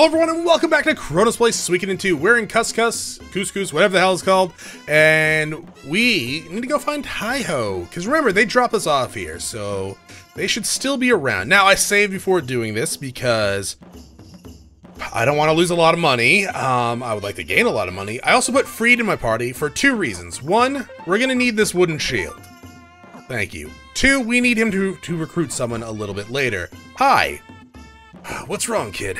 Hello everyone and welcome back to Chronos Place, Suikoden 2. We're in Couscous, whatever the hell it's called, and we need to go find Hi-Ho, because remember, they drop us off here, so they should still be around. Now, I saved before doing this because I don't want to lose a lot of money. I would like to gain a lot of money. I also put Freed in my party for two reasons. One, we're going to need this wooden shield. Thank you. Two, we need him to recruit someone a little bit later. Hi. What's wrong, kid?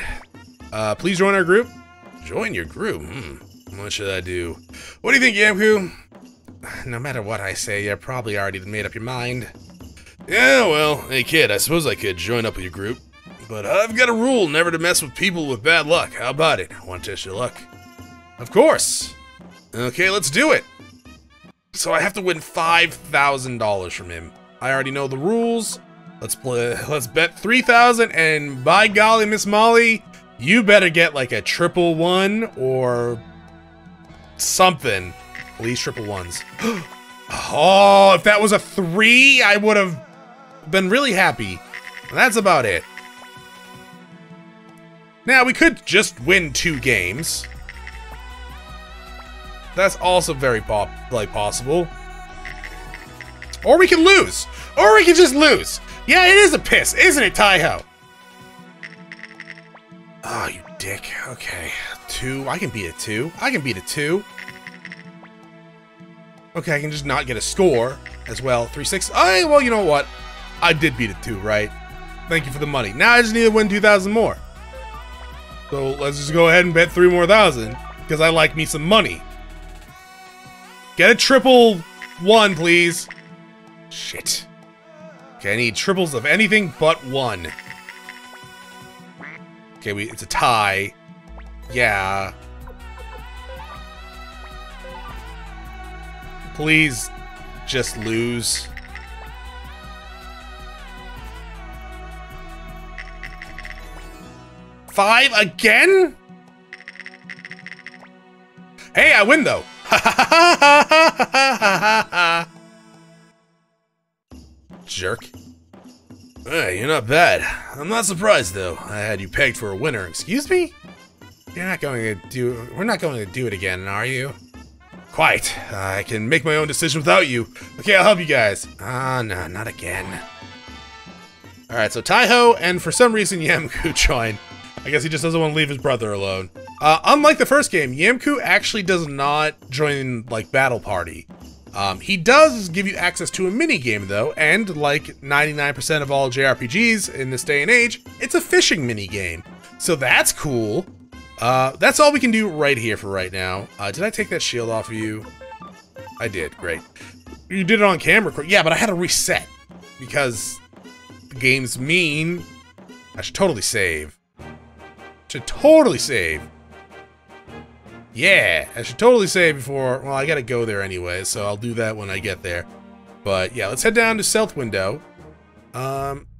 Please join our group. Join your group? What should I do? What do you think, Yamku? No matter what I say, you probably already made up your mind. Yeah, well, hey kid, I suppose I could join up with your group. But I've got a rule never to mess with people with bad luck. How about it? I want to test your luck. Of course. Okay, let's do it. So I have to win $5,000 from him. I already know the rules. Let's bet 3,000, and by golly, Miss Molly, you better get like a 111 or something. At least 111s. Oh, if that was a 3, I would have been really happy. And that's about it. Now, we could just win 2 games. That's also very possible. Or we can lose. Or we can just lose. Yeah, it is a piss, isn't it, Taiho? Oh, you dick. Okay. 2. I can beat a 2. I can beat a 2. Okay, I can just not get a score as well. 3, 6. Well, you know what? I did beat a 2, right? Thank you for the money. Now I just need to win 2,000 more. So let's just go ahead and bet 3,000 more, because I like me some money. Get a 111, please. Shit. Okay, I need 111s of anything but 1. Okay, it's a tie. Yeah. Please just lose. Five again? Hey, I win though. Jerk. Hey, you're not bad. I'm not surprised though. I had you pegged for a winner. Excuse me? We're not going to do it again, are you? Quite. I can make my own decision without you. Okay, I'll help you guys. No, not again. All right, so Taiho and for some reason Yamku joined. I guess he just doesn't want to leave his brother alone. Unlike the first game, Yamku actually does not join like battle party. He does give you access to a mini game though, and like 99% of all JRPGs in this day and age, it's a fishing mini game. So that's cool. That's all we can do right here for right now. Did I take that shield off of you? I did. Great. You did it on camera. Yeah, but I had to reset because the game's mean. I should totally save. Yeah, I should totally save before. Well, I gotta go there anyway, so I'll do that when I get there. But yeah, let's head down to South Window.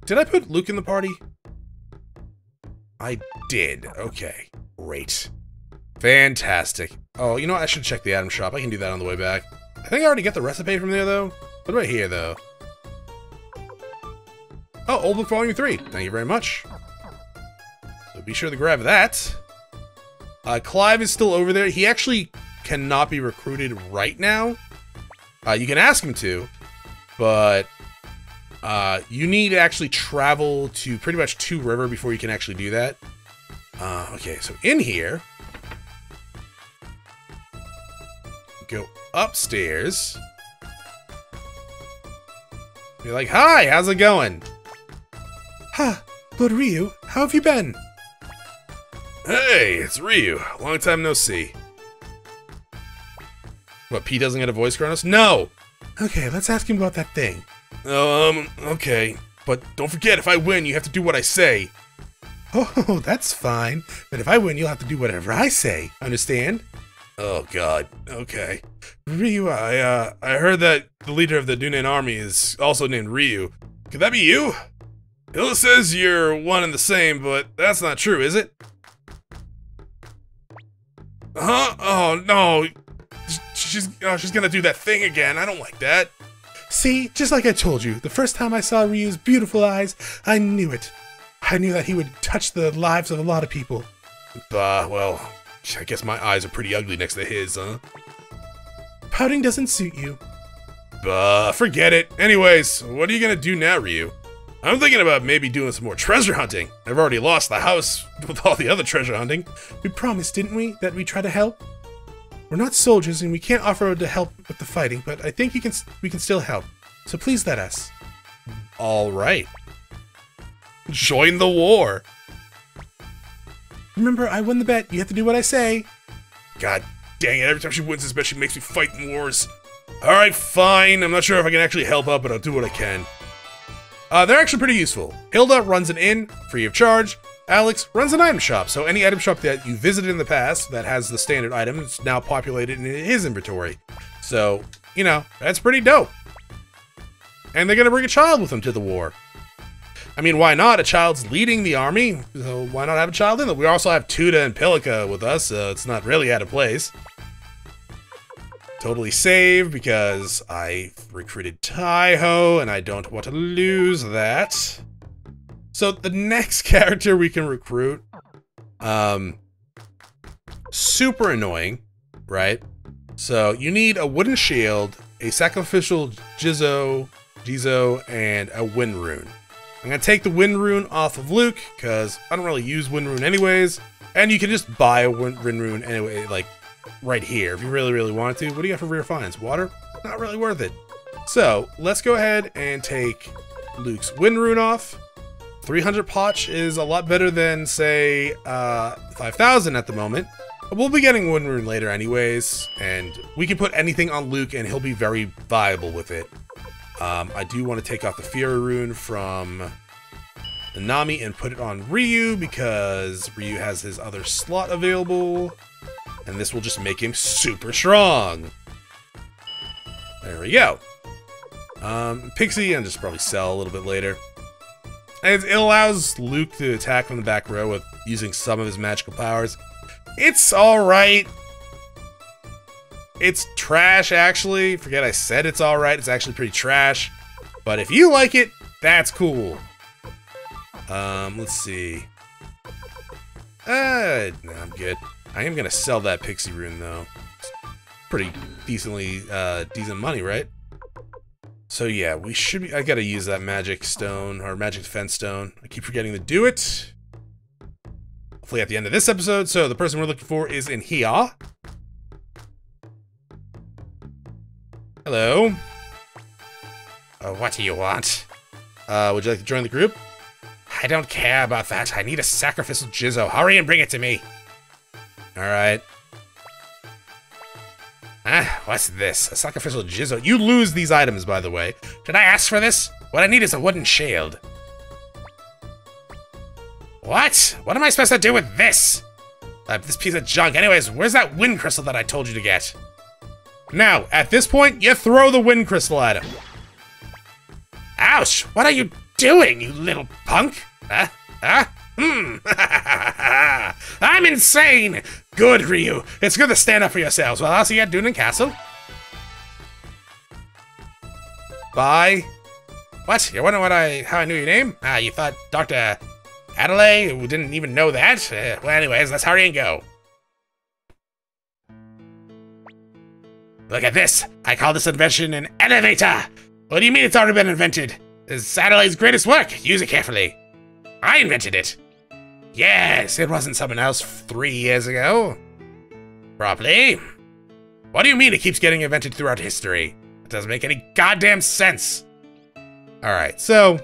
Did I put Luke in the party? I did. Okay, great, fantastic. Oh, you know what? I should check the item shop. I can do that on the way back. I think I already got the recipe from there though. What about here though? Oh, Old Book Volume 3. Thank you very much. Be sure to grab that. Clive is still over there. He actually cannot be recruited right now. You can ask him to, but you need to actually travel to pretty much Two River before you can actually do that. Okay, so in here, go upstairs. You're like, hi, how's it going? Huh, Lord Ryu, how have you been? Hey, it's Ryu. Long time no see. What, P doesn't get a voice, Chronos? No! Okay, let's ask him about that thing. Okay. But don't forget, if I win, you have to do what I say. Oh, that's fine. But if I win, you'll have to do whatever I say. Understand? Oh, God. Okay. Ryu, I heard that the leader of the Dunan army is also named Ryu. Could that be you? Hilda says you're one and the same, but that's not true, is it? Huh? Oh, no. She's gonna do that thing again. I don't like that. See, just like I told you, the first time I saw Ryu's beautiful eyes, I knew it. I knew that he would touch the lives of a lot of people. Bah, well, I guess my eyes are pretty ugly next to his, huh? Pouting doesn't suit you. Bah, forget it. Anyways, what are you gonna do now, Ryu? I'm thinking about maybe doing some more treasure hunting. I've already lost the house with all the other treasure hunting. We promised, didn't we, that we'd try to help? We're not soldiers and we can't offer to help with the fighting, but I think we can still help. So please let us. Alright. Join the war. Remember, I won the bet. You have to do what I say. God dang it, every time she wins this bet, she makes me fight in wars. Alright, fine. I'm not sure if I can actually help out, but I'll do what I can. They're actually pretty useful. Hilda runs an inn, free of charge. Alex runs an item shop, so any item shop that you visited in the past that has the standard item is now populated in his inventory. So, you know, that's pretty dope. And they're gonna bring a child with them to the war. I mean, why not? A child's leading the army, so why not have a child in them? We also have Tuda and Pilika with us, so it's not really out of place. Totally save, because I recruited Taiho, and I don't want to lose that. So the next character we can recruit, super annoying, right? So you need a wooden shield, a sacrificial Jizo, and a wind rune. I'm gonna take the wind rune off of Luke because I don't really use wind rune anyways, and you can just buy a wind rune anyway, like right here if you really want to. What do you got for rare finds? Water? Not really worth it. So let's go ahead and take Luke's wind rune off. 300 Potch is a lot better than, say, 5,000 at the moment. We'll be getting Wind Rune later anyways, and we can put anything on Luke and he'll be very viable with it. I do want to take off the Fury Rune from Nanami and put it on Ryu because Ryu has his other slot available, and this will just make him super strong. There we go. Pixie, I'll just probably sell a little bit later. It allows Luke to attack from the back row with using some of his magical powers. It's alright. It's trash, actually. Forget I said it's alright. It's actually pretty trash. But if you like it, that's cool. Let's see. No, I'm good. I am going to sell that Pixie Rune, though. It's pretty decent money, right? So yeah, we should be, I gotta use that magic stone, or magic defense stone. I keep forgetting to do it. Hopefully at the end of this episode, so the person we're looking for is in here. Hello. What do you want? Would you like to join the group? I don't care about that. I need a sacrificial Jizo. Hurry and bring it to me. Alright. Ah, what's this? A sacrificial Jizo. You lose these items, by the way. Did I ask for this? What I need is a wooden shield. What? What am I supposed to do with this? This piece of junk. Anyways, where's that wind crystal that I told you to get? Now, at this point, you throw the wind crystal at him. Ouch! What are you doing, you little punk? I'm insane! Good, Ryu. It's good to stand up for yourselves. Well, I'll see you at Dunan Castle. Bye. What? You're wondering how I knew your name? Ah, you thought Dr. Adelaide? We didn't even know that? Well, anyways, let's hurry and go. Look at this. I call this invention an elevator. What do you mean it's already been invented? It's Adelaide's greatest work. Use it carefully. I invented it. Yes, it wasn't someone else 3 years ago. Probably. What do you mean it keeps getting invented throughout history? It doesn't make any goddamn sense. Alright, so...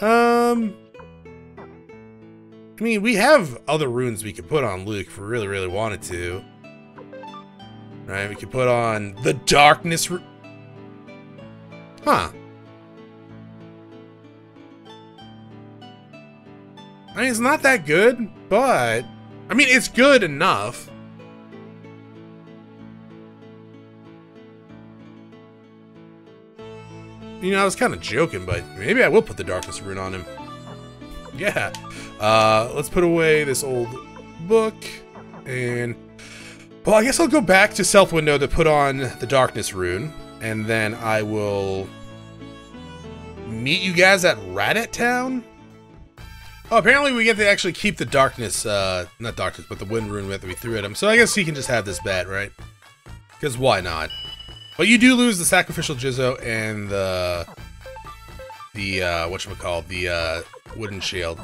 I mean, we have other runes we could put on Luke if we really wanted to. Right, we could put on the darkness rune. Huh. I mean, it's not that good, but... I mean, it's good enough. You know, I was kind of joking, but maybe I will put the darkness rune on him. Yeah. Let's put away this old book, and... Well, I guess I'll go back to Self Window to put on the darkness rune, and then I will... meet you guys at Raddit Town? Oh, apparently we get to actually keep the darkness, not darkness, but the wind rune that we threw at him. So I guess he can just have this bat, right? Because why not? But you do lose the sacrificial Jizo and the whatchamacallit, the wooden shield.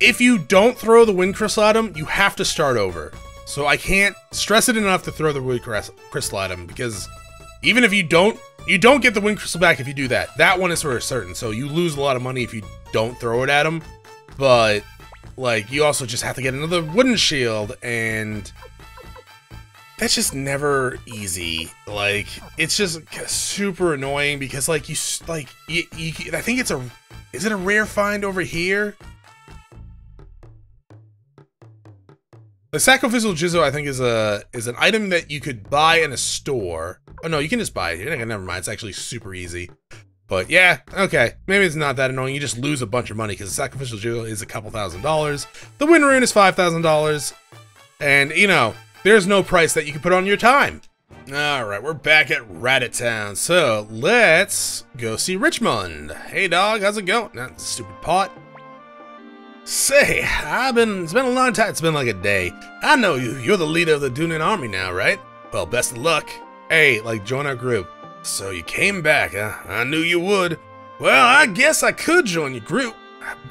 If you don't throw the wind crystal at him, you have to start over. So I can't stress it enough to throw the wind crystal at him, because even if you don't get the wind crystal back if you do that. That one is for certain, so you lose a lot of money if you don't throw it at him. But, like, you also just have to get another wooden shield, and that's just never easy. Like, it's just super annoying because, like, I think it's a, is it a rare find over here? The sacrificial Jizo, I think, is an item that you could buy in a store. Oh no, you can just buy it here. Never mind, it's actually super easy. But yeah, okay, maybe it's not that annoying. You just lose a bunch of money because the sacrificial Jizo is a couple $1000s. The wind rune is $5000, and you know there's no price that you can put on your time. All right, we're back at Ratted Town, so let's go see Richmond. Hey dog, how's it going? Not stupid pot. Say, it's been a long time, it's been like a day. I know you, you're the leader of the Dunan army now, right? Well, best of luck. Hey, like, join our group. So you came back, huh? I knew you would. Well, I guess I could join your group,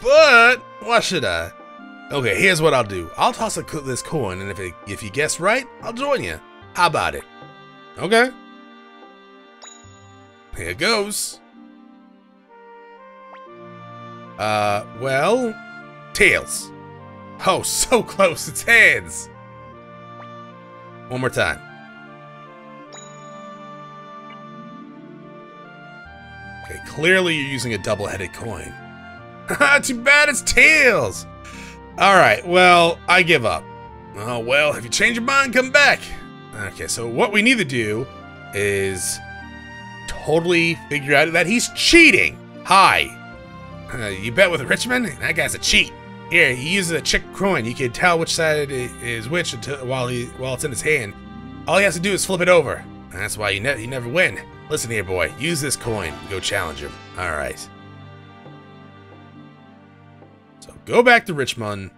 but why should I? Okay, here's what I'll do. I'll toss this coin, and if you guess right, I'll join you. How about it? Okay. Here goes. Well... tails. Oh, so close, it's heads. One more time. Okay, clearly you're using a double-headed coin. Haha, too bad it's tails. Alright, well, I give up. Oh, well, if you change your mind, come back. Okay, so what we need to do is totally figure out that he's cheating. Hi. You bet with Richmond? That guy's a cheat. Here, he uses a chick coin. You can tell which side it is which until, while it's in his hand. All he has to do is flip it over. That's why you never win. Listen here, boy. Use this coin. Go challenge him. All right. So go back to Richmond.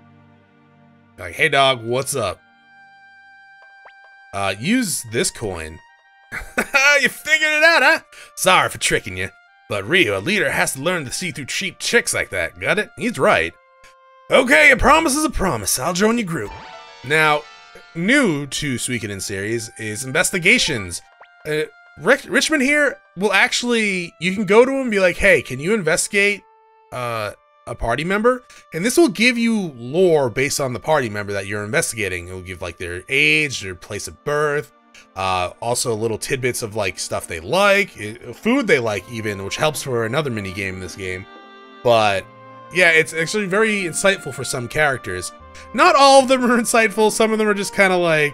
Like, hey dog, what's up? Use this coin. You figured it out, huh? Sorry for tricking you. But Ryu, a leader, has to learn to see through cheap chicks like that. Got it? He's right. Okay, a promise is a promise. I'll join your group. Now, new to Suikoden series is investigations. Richmond here will actually, you can go to him and be like, hey, can you investigate a party member? And this will give you lore based on the party member that you're investigating. It will give like their age, their place of birth. Also little tidbits of like stuff they like, food they like even, which helps for another mini game in this game. But yeah, it's actually very insightful for some characters. Not all of them are insightful. Some of them are just kind of like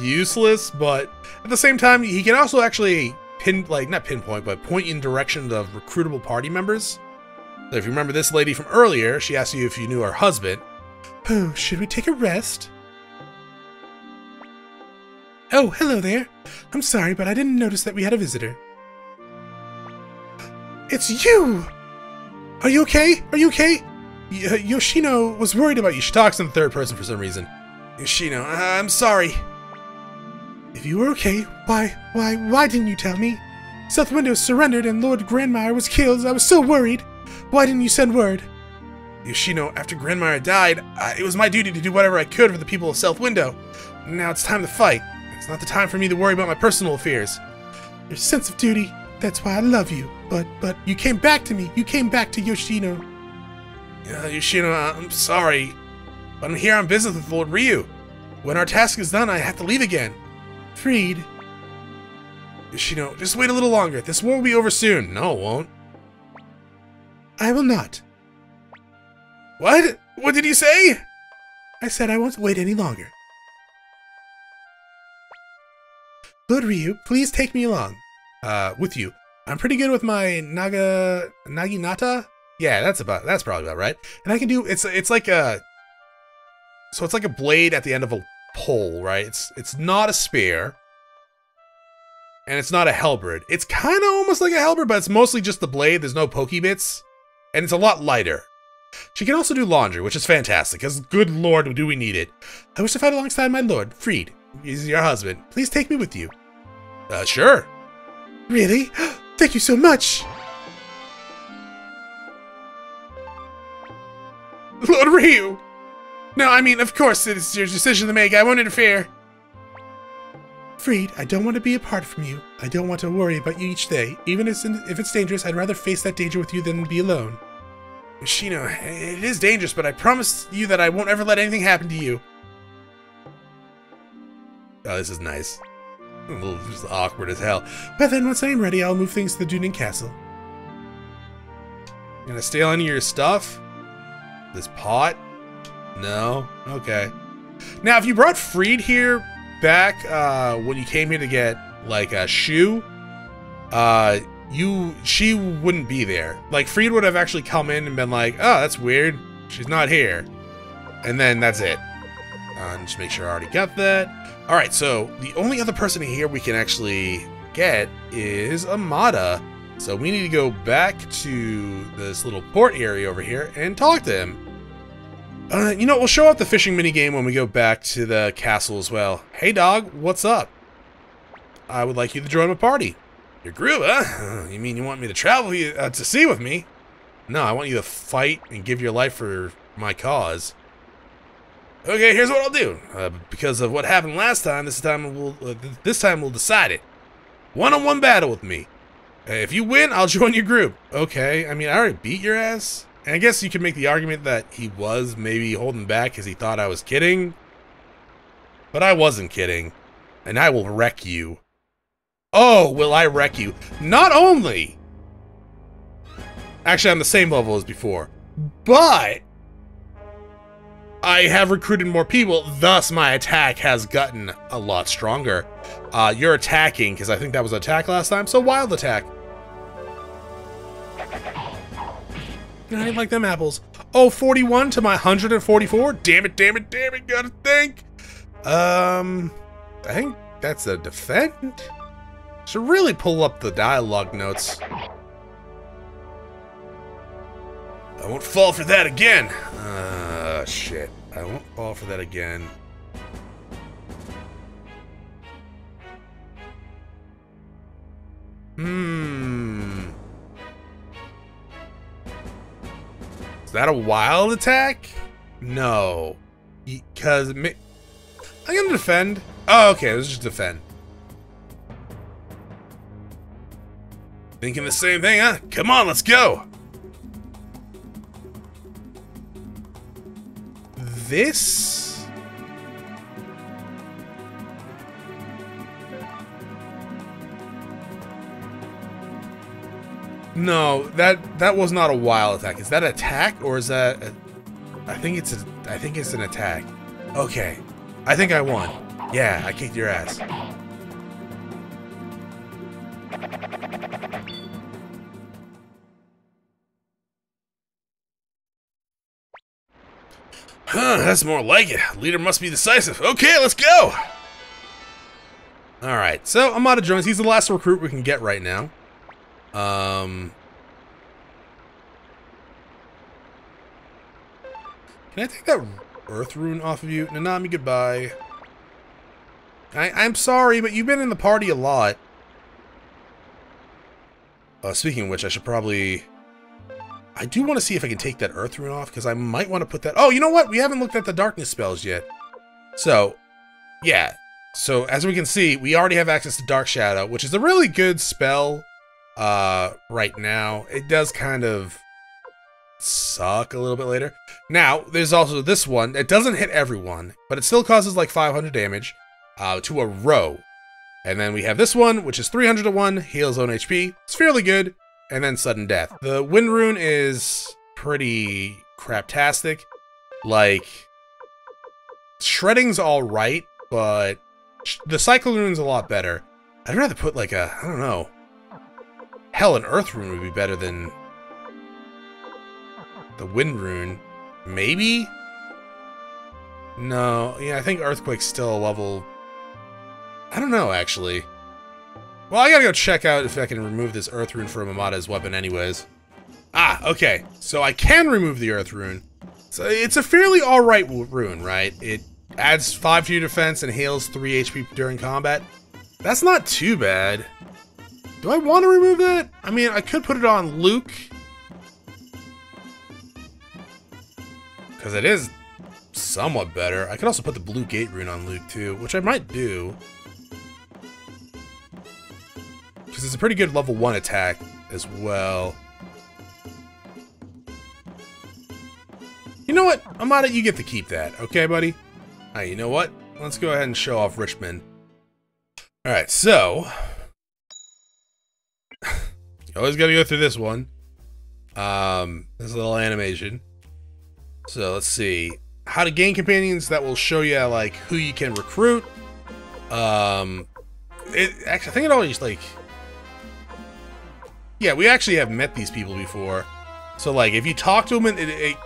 useless, but at the same time, he can also actually point you in direction of recruitable party members. So if you remember this lady from earlier, she asked you if you knew her husband. Oh, should we take a rest? Oh, hello there. I'm sorry, but I didn't notice that we had a visitor. It's you! Are you okay? Are you okay? Yoshino was worried about you. She talks in the third person for some reason. Yoshino, I'm sorry. If you were okay, why didn't you tell me? South Window surrendered and Lord Grandmire was killed. I was so worried. Why didn't you send word? Yoshino, after Grandmire died, it was my duty to do whatever I could for the people of South Window. Now it's time to fight. It's not the time for me to worry about my personal affairs. Your sense of duty, that's why I love you. But you came back to me. You came back to Yoshino. Yoshino, I'm sorry. But I'm here on business with Lord Ryu. When our task is done, I have to leave again. Freed. Yoshino, just wait a little longer. This war will be over soon. No, it won't. I will not. What? What did you say? I said I won't wait any longer. Lord Ryu, please take me along. With you. I'm pretty good with my Naginata. Yeah, that's probably about right. And I can do it's like a blade at the end of a pole, right? It's not a spear. And it's not a halberd. It's kind of almost like a halberd, but it's mostly just the blade. There's no pokey bits. And it's a lot lighter. She can also do laundry, which is fantastic, because good lord, do we need it. I wish to fight alongside my lord, Freed. He's your husband. Please take me with you. Sure. Really? Thank you so much! Lord Ryu! No, I mean, of course, it's your decision to make. I won't interfere. Freed, I don't want to be apart from you. I don't want to worry about you each day. Even if it's dangerous, I'd rather face that danger with you than be alone. Yoshino, it is dangerous, but I promise you that I won't ever let anything happen to you. Oh, this is nice. A little just awkward as hell. But then, once I am ready, I'll move things to the Dunan Castle. You gonna steal any of your stuff? This pot? No? Okay. Now, if you brought Freed here back when you came here to get, like, a shoe, she wouldn't be there. Like, Freed would have actually come in and been like, oh, that's weird. She's not here. And then that's it. Just make sure I already got that. Alright, so the only other person here we can actually get is Amada. So we need to go back to this little port area over here and talk to him. You know, we'll show up the fishing minigame when we go back to the castle as well. Hey dog, what's up? I would like you to join my party. Your group, huh? You mean you want me to travel to sea with me? No, I want you to fight and give your life for my cause. Okay, here's what I'll do. Because of what happened last time, this time we'll decide it. One-on-one battle with me. If you win, I'll join your group. Okay, I mean, I already beat your ass. And I guess you could make the argument that he was maybe holding back because he thought I was kidding. But I wasn't kidding. And I will wreck you. Oh, will I wreck you? Not only! Actually, I'm the same level as before. But I have recruited more people, thus my attack has gotten a lot stronger. You're attacking, because I think that was attack last time, so wild attack. I like them apples. Oh, 41 to my 144? Damn it, damn it, damn it, gotta think. I think that's a defend? Should really pull up the dialogue notes. I won't fall for that again. Shit. I won't fall for that again. Is that a wild attack? No. Because I'm gonna defend. Oh, okay. Let's just defend. Thinking the same thing, huh? Come on, let's go. This? No, that was not a wild attack. Is that attack or is that a, I think it's an attack. Okay. I think I won. Yeah, I kicked your ass. Huh, that's more like it. Leader must be decisive. Okay, let's go! Alright, so Amada Jones, he's the last recruit we can get right now. Can I take that earth rune off of you? Nanami, goodbye. I'm sorry, but you've been in the party a lot. Speaking of which, I should probably... I do want to see if I can take that earth rune off, because I might want to put that... Oh, you know what? We haven't looked at the darkness spells yet. So, yeah. So, as we can see, we already have access to Dark Shadow, which is a really good spell right now. It does kind of suck a little bit later. Now, there's also this one. It doesn't hit everyone, but it still causes like 500 damage to a row. And then we have this one, which is 300 to 1, heals own HP. It's fairly good. And then sudden death. The wind rune is pretty craptastic. Like, shredding's all right, but the cycle rune's a lot better. I'd rather put like a, I don't know. Hell, an earth rune would be better than the wind rune. Maybe? No, yeah, I think earthquake's still a level. I don't know, actually. Well, I gotta go check out if I can remove this earth rune from Amada's weapon anyways. Ah, okay. So I can remove the Earth Rune. So it's a fairly alright rune, right? It adds 5 to your defense and heals 3 HP during combat. That's not too bad. Do I want to remove that? I mean, I could put it on Luke. Because it is somewhat better. I could also put the Blue Gate Rune on Luke too, which I might do. Because it's a pretty good level 1 attack as well. You know what, Amada, you get to keep that, okay, buddy? Alright, you know what? Let's go ahead and show off Richmond. Alright, so... you always gotta go through this one. This little animation. So, let's see. How to gain companions, that will show you, like, who you can recruit. Actually, I think it always, like... Yeah, we actually have met these people before. So, like, if you talk to them, it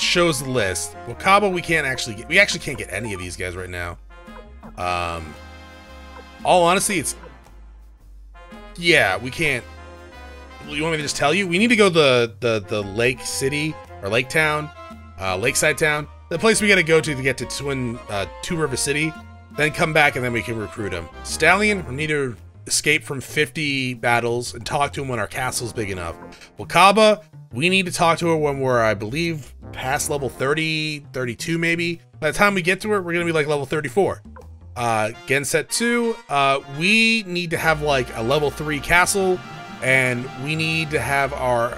shows the list. Wakaba, we can't actually get... We actually can't get any of these guys right now. All honesty, it's... Yeah, we can't... You want me to just tell you? We need to go to the lake city, or lake town, lakeside town. The place we gotta go to get to Two River City. Then come back, and then we can recruit him. Stallion, we need to escape from 50 battles and talk to him when our castle's big enough. Wakaba, we need to talk to her when we're, I believe, past level 30, 32 maybe. By the time we get to her, we're gonna be like level 34. Gensetsu, we need to have like a level 3 castle, and we need to have our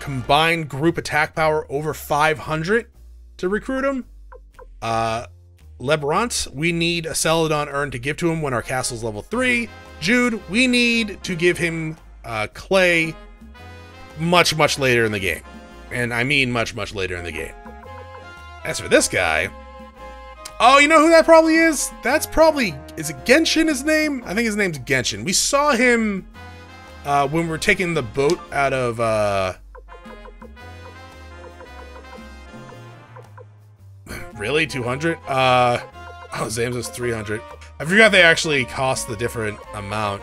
combined group attack power over 500 to recruit him. Lebrant, we need a Celadon urn to give to him when our castle's level 3. Jude, we need to give him clay much later in the game, and I mean much later in the game. As for this guy, oh, you know who that probably is? That's probably, is it Genshin, his name? I think his name's Genshin. We saw him when we were taking the boat out of really 200. Oh, Zames was 300. I forgot they actually cost the different amount.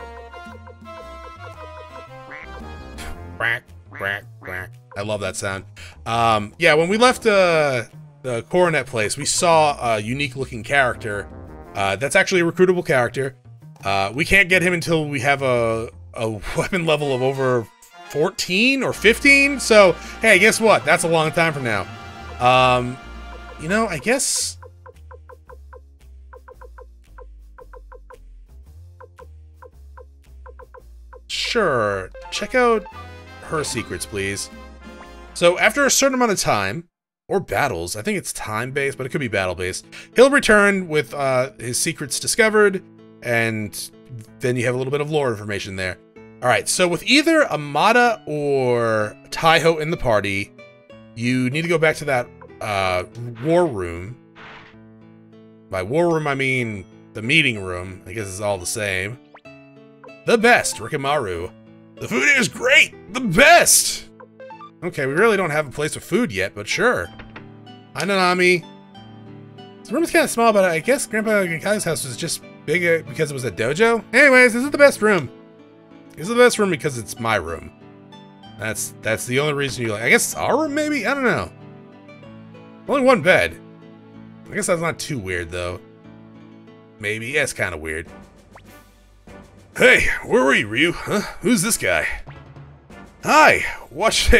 Quack. Quack, quack. I love that sound. Yeah, when we left the Coronet place, we saw a unique-looking character. That's actually a recruitable character. We can't get him until we have a weapon level of over 14 or 15. So, hey, guess what? That's a long time from now. You know, I guess... Sure. Check out... her secrets, please. So after a certain amount of time, or battles, I think it's time-based, but it could be battle-based, he'll return with his secrets discovered, and then you have a little bit of lore information there. Alright, so with either Amada or Taiho in the party, you need to go back to that war room. By war room, I mean the meeting room. I guess it's all the same. The best, Rikimaru. The food is great! The best! Okay, we really don't have a place with food yet, but sure. Hi, Nanami. The room is kind of small, but I guess Grandpa Genkai's house was just big because it was a dojo? Anyways, this is the best room. This is the best room because it's my room. That's the only reason you like... I guess it's our room, maybe? I don't know. Only one bed. I guess that's not too weird, though. Maybe. Yeah, it's kind of weird. Hey, where were you, Ryu? Huh? Who's this guy? Hi! Hey,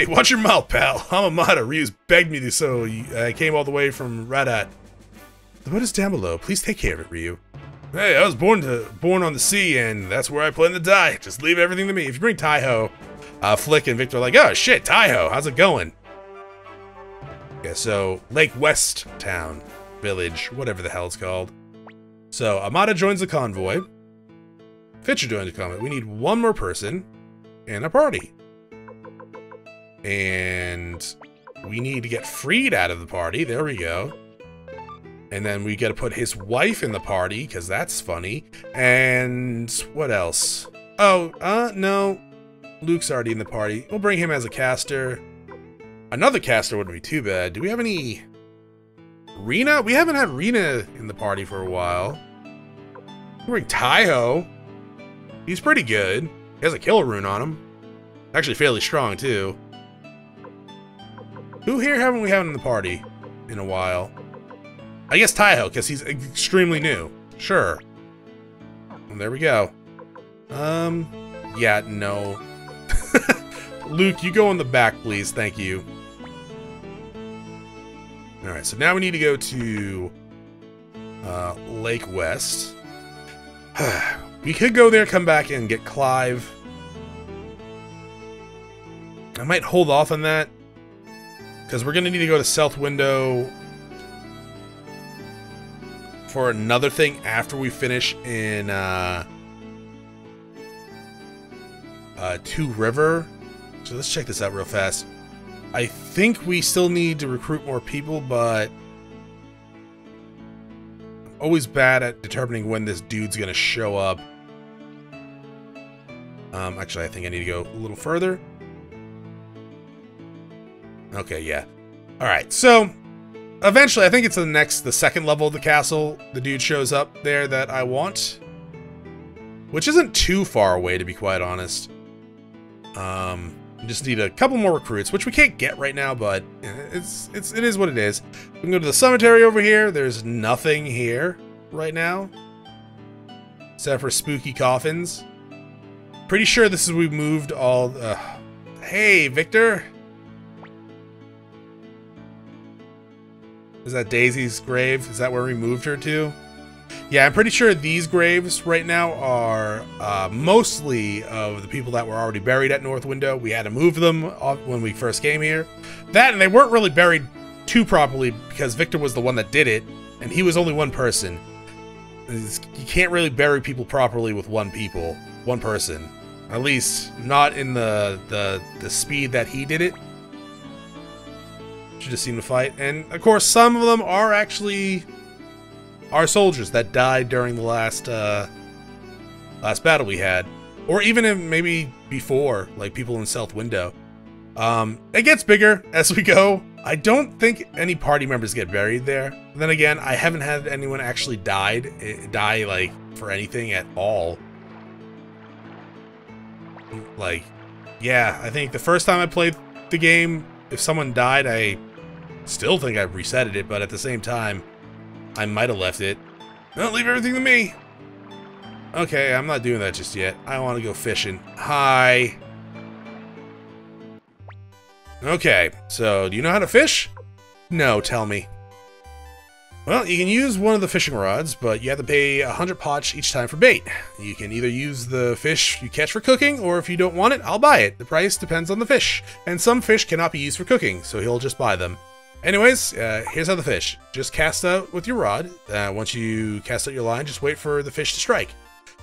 watch your mouth, pal. I'm Amada. Ryu's begged me to, so I came all the way from Radat. The boat is down below. Please take care of it, Ryu. Hey, I was born on the sea, and that's where I plan to die. Just leave everything to me. If you bring Taiho, Flick and Victor are like, oh shit, Taiho, how's it going? Yeah, so, Lake West Town, village, whatever the hell it's called. So, Amada joins the convoy. Fitcher doing the comment. We need one more person in our party. And we need to get Freed out of the party. There we go. And then we got to put his wife in the party, because that's funny. And what else? Oh, no. Luke's already in the party. We'll bring him as a caster. Another caster wouldn't be too bad. Do we have any... Rena? We haven't had Rena in the party for a while. We'll bring Taiho. He's pretty good. He has a killer rune on him. Actually fairly strong, too. Who here haven't we had in the party in a while? I guess Taiho, because he's extremely new. Sure. Well, there we go. Yeah, no. Luke, you go in the back, please. Thank you. Alright, so now we need to go to Lake West. We could go there, come back, and get Clive. I might hold off on that, because we're going to need to go to South Window for another thing after we finish in Two River. So let's check this out real fast. I think we still need to recruit more people, but I'm always bad at determining when this dude's going to show up. Actually, I think I need to go a little further. Okay, yeah. Alright, so eventually, I think it's the second level of the castle, the dude shows up there that I want. Which isn't too far away, to be quite honest. Just need a couple more recruits, which we can't get right now, but it is what it is. We can go to the cemetery over here. There's nothing here right now, except for spooky coffins. Pretty sure this is we moved all. Hey, Victor. Is that Daisy's grave? Is that where we moved her to? Yeah, I'm pretty sure these graves right now are mostly of the people that were already buried at North Window. We had to move them when we first came here. That, and they weren't really buried too properly because Victor was the one that did it, and he was only one person. You can't really bury people properly with one person. At least, not in the speed that he did it. Should have seen the fight. And, of course, some of them are actually our soldiers that died during the last battle we had, or even in maybe before, like people in South Window. It gets bigger as we go. I don't think any party members get buried there. Then again, I haven't had anyone actually die like for anything at all. Like, yeah, I think the first time I played the game, if someone died, I still think I resetted it, but at the same time, I might have left it. Don't leave everything to me. Okay, I'm not doing that just yet. I want to go fishing. Hi. Okay, so do you know how to fish? No, tell me. Well, you can use one of the fishing rods, but you have to pay 100 potch each time for bait. You can either use the fish you catch for cooking, or if you don't want it, I'll buy it. The price depends on the fish, and some fish cannot be used for cooking, so he'll just buy them. Anyways, here's how the fish. Just cast out with your rod. Once you cast out your line, just wait for the fish to strike.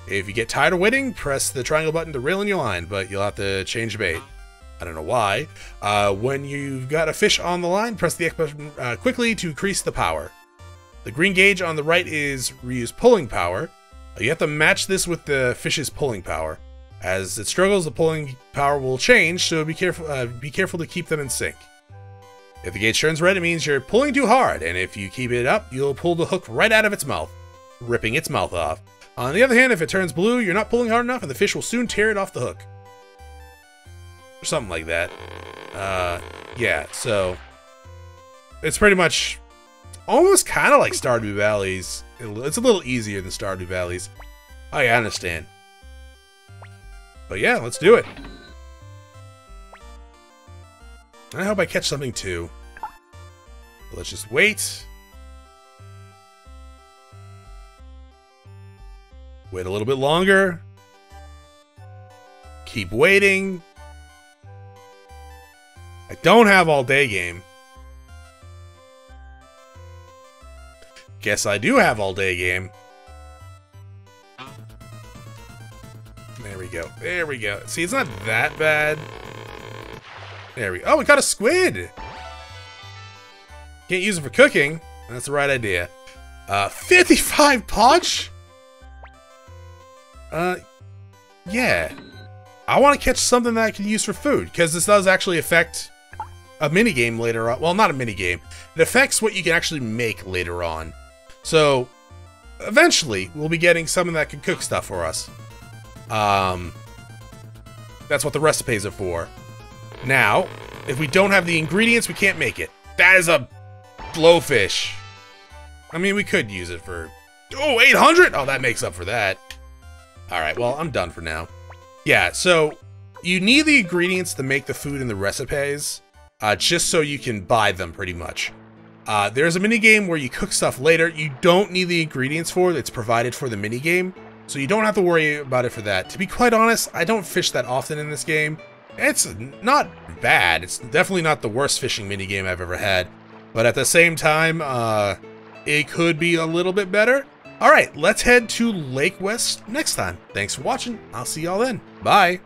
If you get tired of waiting, press the triangle button to reel in your line, but you'll have to change bait. I don't know why. When you've got a fish on the line, press the X button quickly to increase the power. The green gauge on the right is Ryu's pulling power. You have to match this with the fish's pulling power. As it struggles, the pulling power will change, so be careful to keep them in sync. If the gauge turns red, it means you're pulling too hard, and if you keep it up, you'll pull the hook right out of its mouth, ripping its mouth off. On the other hand, if it turns blue, you're not pulling hard enough, and the fish will soon tear it off the hook. Or something like that. Yeah, so it's pretty much almost kind of like Stardew Valley's. It's a little easier than Stardew Valley's. Oh, yeah, I understand. But yeah, let's do it. I hope I catch something too. Let's just wait. Wait a little bit longer. Keep waiting. I don't have all day game. Guess I do have all day game. There we go. There we go. See, it's not that bad. There we go. Oh, we got a squid! Can't use it for cooking. That's the right idea. 55 potch? Yeah. I want to catch something that I can use for food, because this does actually affect a minigame later on. Well, not a minigame. It affects what you can actually make later on. So, eventually, we'll be getting something that can cook stuff for us. That's what the recipes are for. Now, If we don't have the ingredients, we can't make it. That is a blowfish. I mean, we could use it for... Oh, 800? Oh, that makes up for that. All right, well, I'm done for now. Yeah, so you need the ingredients to make the food in the recipes, just so you can buy them, pretty much. There's a minigame where you cook stuff later. You don't need the ingredients for it. It's provided for the minigame, so you don't have to worry about it for that. To be quite honest, I don't fish that often in this game. It's not bad. It's definitely not the worst fishing minigame I've ever had, but at the same time, it could be a little bit better. All right, let's head to Lake West next time. Thanks for watching. I'll see y'all then. Bye.